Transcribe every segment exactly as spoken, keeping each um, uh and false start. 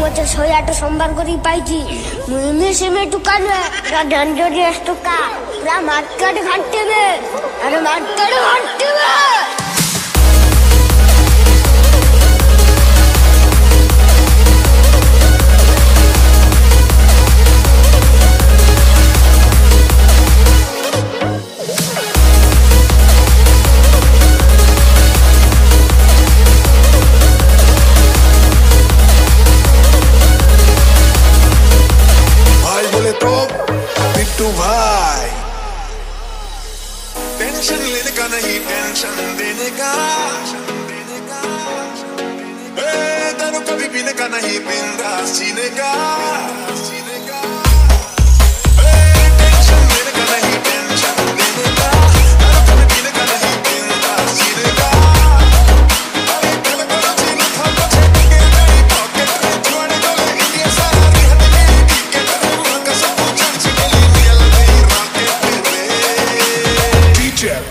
macam saya tu sambar kori paiji, mungkin semai tu kan, radan jodi es tu ka, ramat kad hati me, ramat kad hati me. Tension लेने का नहीं tension देने का दारू कभी पीने का नहीं बिंदा सीने का टेंशन लेने का नहीं टेंशन देने का दारू कभी पीने का नहीं बिंदा सीने का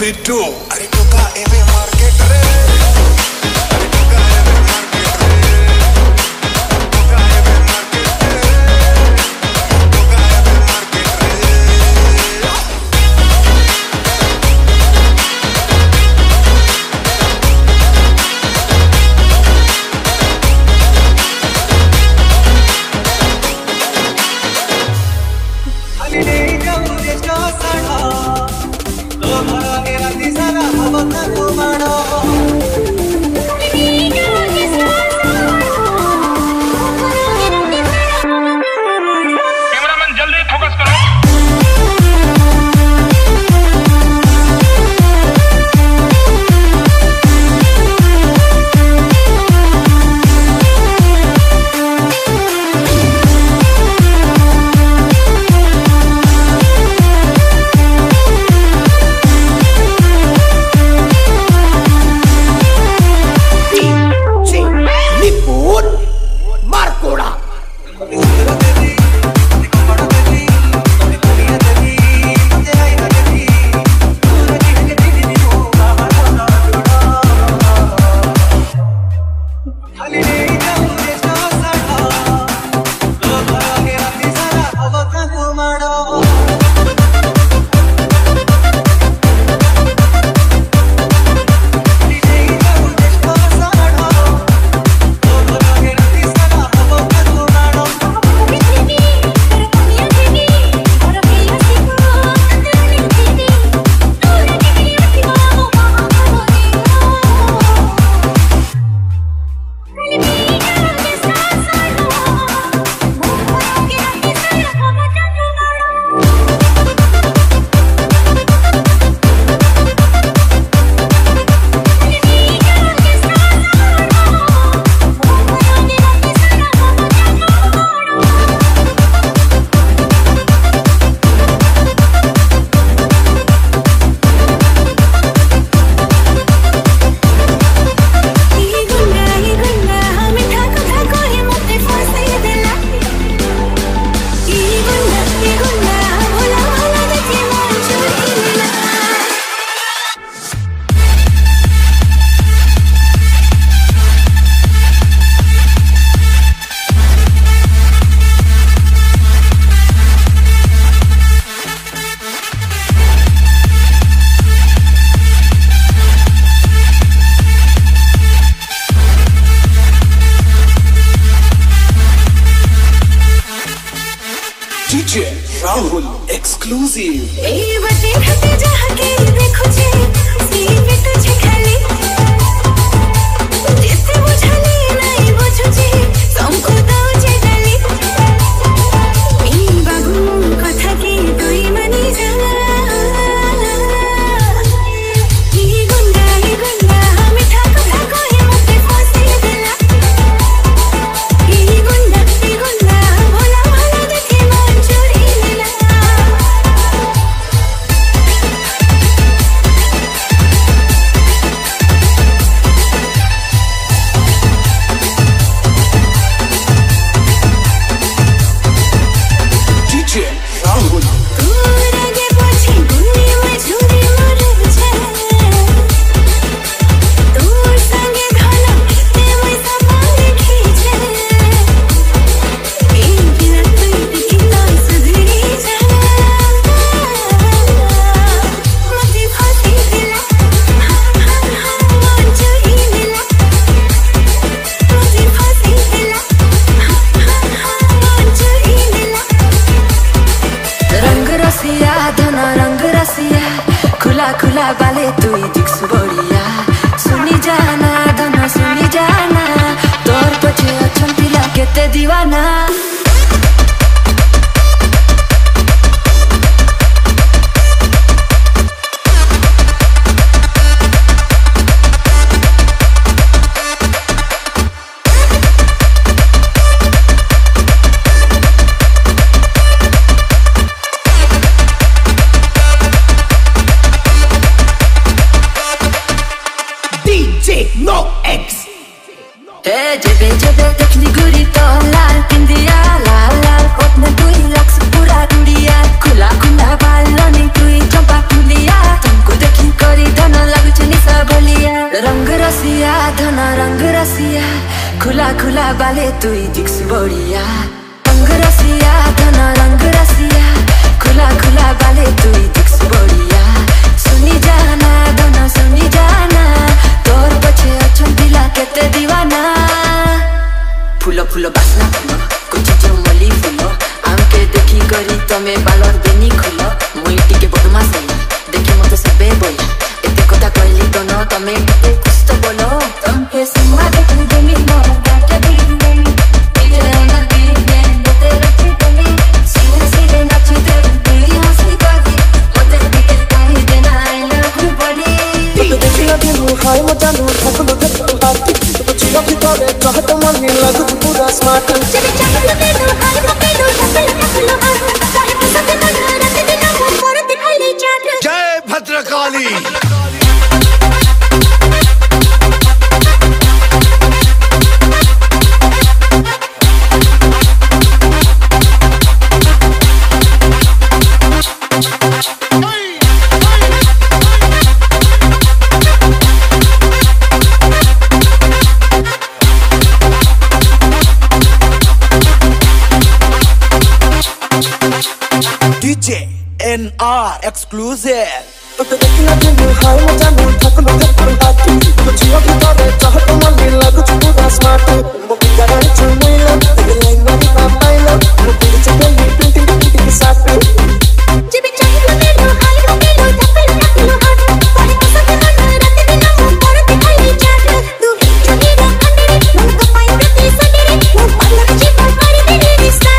Pittu, are you ka every market re? Are you ka every market re? Ka every market re? Ka every market re? Ani nahi jaune ka sada. Rahul exclusive. Cebe cebe tekli guri to lal pindiya lal lal otne tui laks pura guriya kula kula baloni tui jumpa kuliya tumko dekhi kori dhana lagche nisa boliya rang rasiya dhana rang rasiya kula kula bale tui diks boliya rang rasiya dhana rang rasiya kula kula bale tui diks boliya suni jana dhana suni jana tor bache acham dila kete diwana Pull up, pull up, basla pull up. Kuchh jo mali full up. Aanke dekhi kari tome balor beni khul up. Moiti ke bodmas hai. Dekhi moto sabbe bola. Ete kotha koili dono tome kete kuch to bolo. Tum pe simma dekhi deni mora gaate deni deni. Tere andar deni deni mote rakhi deni. Sine sine nachi deni deni hasi badi. Mote dikhe kahi dena I love you body. Tum dekhi na denu hai moja nu thaklo thaklo aati. Tum chhoti kare kahta mani lag. Smart and check it out the middle I love the middle I love the middle Jai Bhadrakali N R exclusive to dekhna jindu hai maja nu thaklo thaklo aati to jiyo ki tore chahto mali lagu pura smart mo bigara chumai lag line mein papai lag mo piche beli pinting pinting ke saath jab chahiye mero hal ko mero thaklo thaklo aati pare ko sab na raat din na par dikhai jaate tu chhine andere mon ko pai prati sagre mo lag ji par mere rishta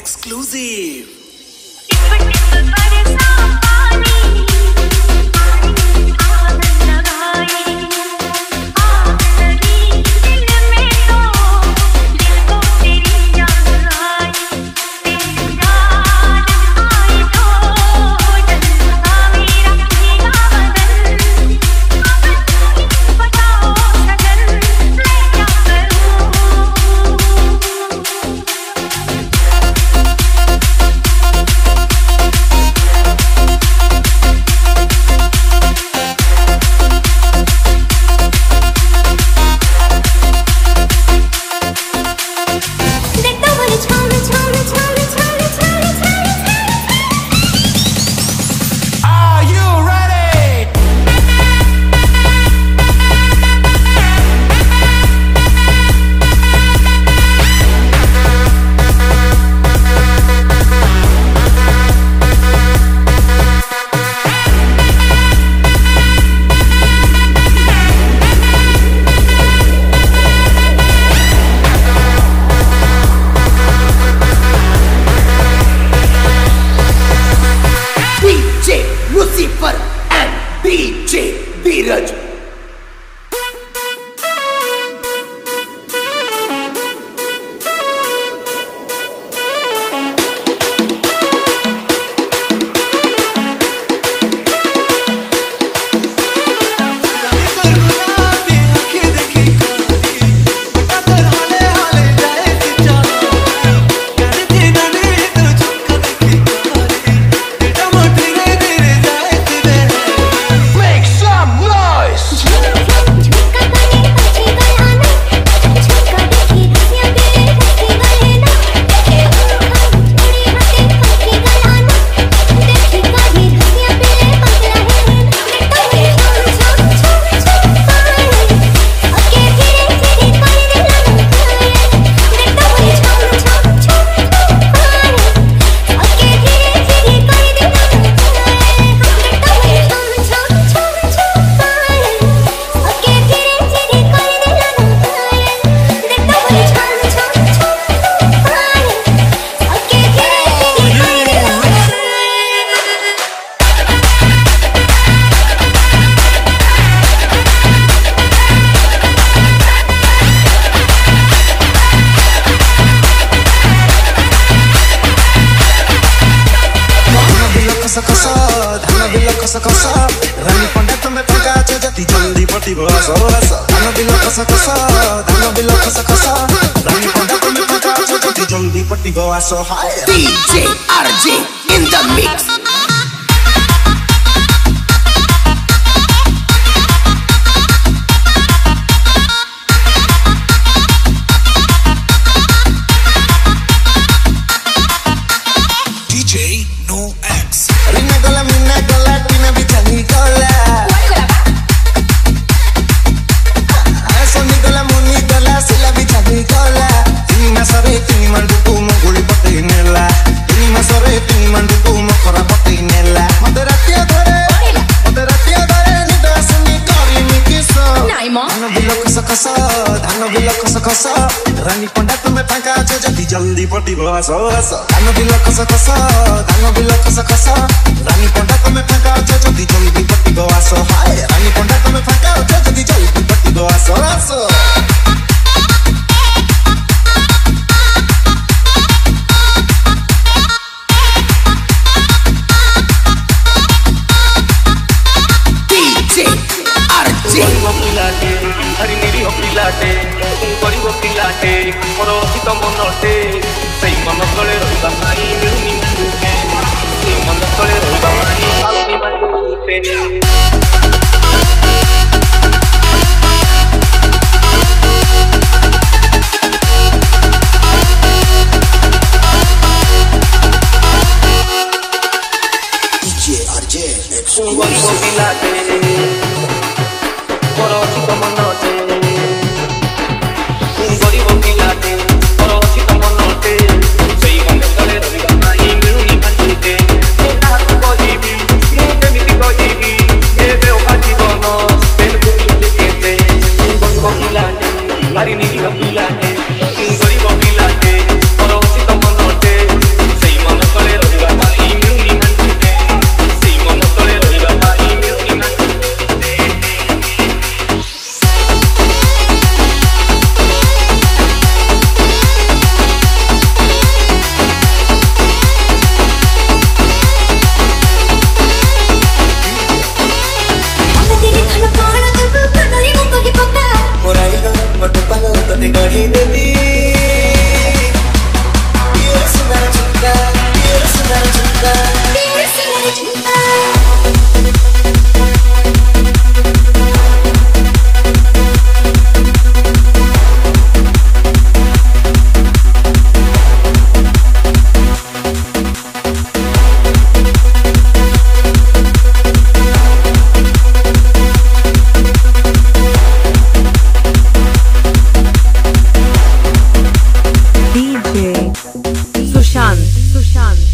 exclusive. So high. D J R J in the mix. So so dano bila kasa kasa dano bila kasa kasa rani konda tome phaka jodi jodi patti go aso hai rani konda tome phaka jodi jodi patti go aso aso D J R J pilate hari niri ho pilate koribo pilate moro hito monote sei mama kole roba mai ni ni sei mama kole roba mai alni mai tene I didn't need a pilate, un goribo pilate, porosito monote. Rajesh.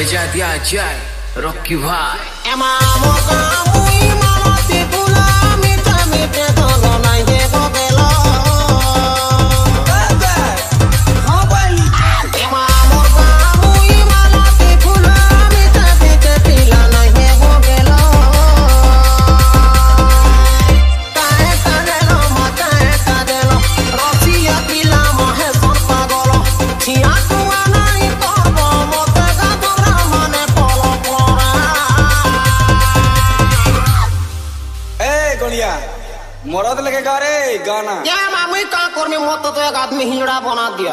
बजा दिया जाए Rocky भाई एमा मोसा हुई मामा से बुला मिता मिते दोनों नहीं है तो बेलो मरद लगेगा रे गाना या मामी कांकोर में मौत तो एक आदमी हिंजड़ा बना दिया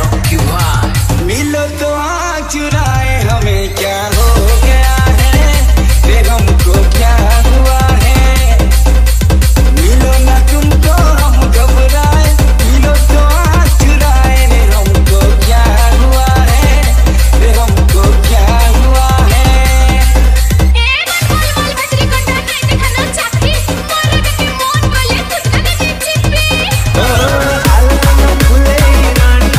रॉकी भाई मिलो तो आँख चुराए हमें क्या हो गया है रे हमको क्या हुआ है मिलो ना तुम तो हम घबराए मिलो तो आँख चुराए रे हमको क्या हुआ है रे हमको क्या हुआ All I want to do is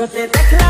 को ते देखला।